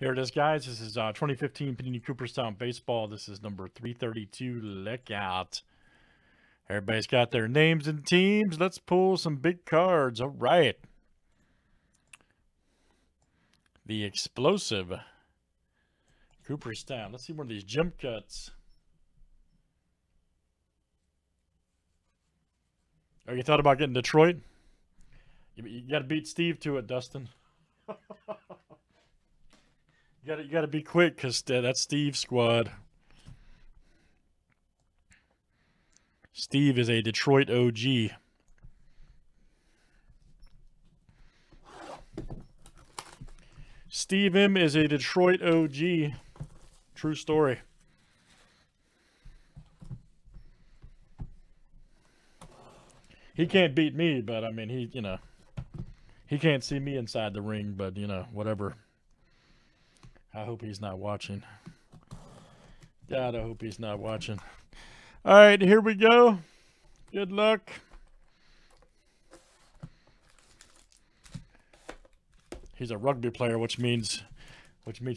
Here it is, guys. This is 2015 Panini Cooperstown Baseball. This is number 332. Look out. Everybody's got their names and teams. Let's pull some big cards. All right. The explosive Cooperstown. Let's see one of these jump cuts. Oh, you thought about getting Detroit? You got to beat Steve to it, Dustin. You gotta be quick, because that's Steve's squad. Steve is a Detroit OG. Steve M is a Detroit OG. True story. He can't beat me, but I mean, he, you know, he can't see me inside the ring, but you know, whatever. I hope he's not watching. God, I hope he's not watching. All right, here we go. Good luck. He's a rugby player, which means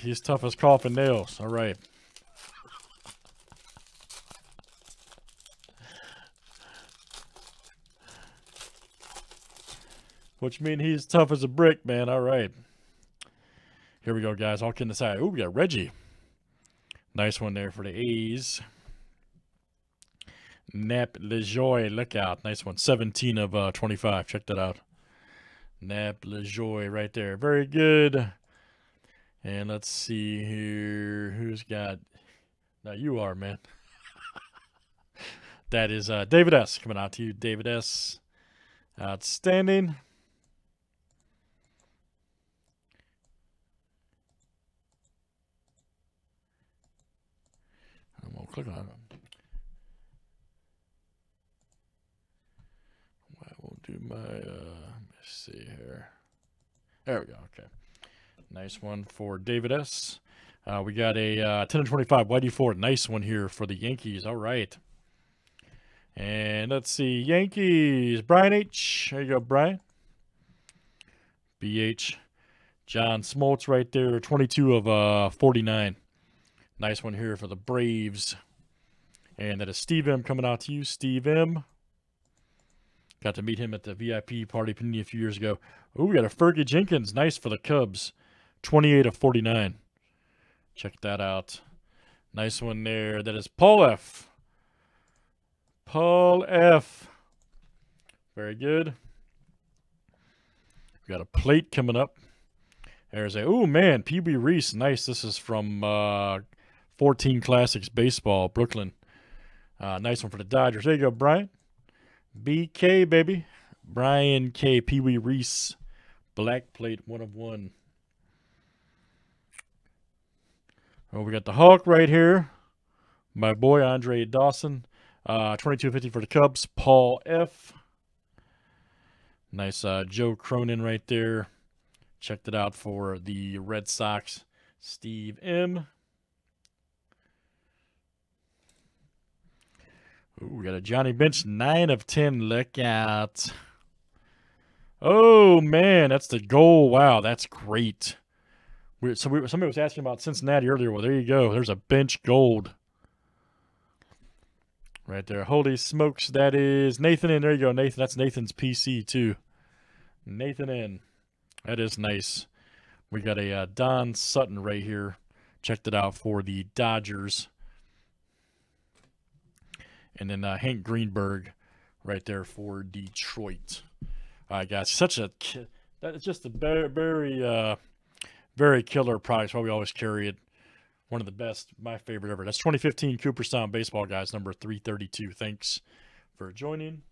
he's tough as coffin nails. All right. Which means he's tough as a brick, man. All right. Here we go, guys. All kidding aside. Ooh, we got Reggie. Nice one there for the A's. Nap Lajoie. Look out. Nice one. 17 of 25. Check that out. Nap Lajoie right there. Very good. And let's see here. Who's got... Now you are, man. That is David S. Coming out to you, David S. Outstanding. Click on them. I will do my, let's see here. There we go. Okay. Nice one for David S. We got a 10 and 25 Whitey Ford. Nice one here for the Yankees. All right. And let's see. Yankees. Brian H. There you go, Brian. BH. John Smoltz right there. 22 of 49. Nice one here for the Braves. And that is Steve M coming out to you, Steve M. Got to meet him at the VIP party a few years ago. Ooh, we got a Fergie Jenkins. Nice for the Cubs. 28 of 49. Check that out. Nice one there. That is Paul F. Paul F. Very good. We got a plate coming up. There's a, ooh, man, Pee Wee Reese. Nice. This is from... 14 Classics Baseball, Brooklyn. Nice one for the Dodgers. There you go, Brian. BK, baby. Brian K. Pee Wee Reese. Black plate, 1 of 1. Oh, we got the Hulk right here. My boy, Andre Dawson. 22.50 for the Cubs. Paul F. Nice Joe Cronin right there. Checked it out for the Red Sox. Steve M. Ooh, we got a Johnny Bench, 9 of 10. Look out. Oh, man, that's the goal. Wow, that's great. Somebody was asking about Cincinnati earlier. Well, there you go. There's a Bench gold. Right there. Holy smokes, that is Nathan in. There you go, Nathan. That's Nathan's PC, too. Nathan in. That is nice. We got a Don Sutton right here. Checked it out for the Dodgers. And then Hank Greenberg right there for Detroit. All right, guys. That's just a very, very killer product. Why we always carry it. One of the best. My favorite ever. That's 2015 Cooperstown Baseball, guys. Number 332. Thanks for joining.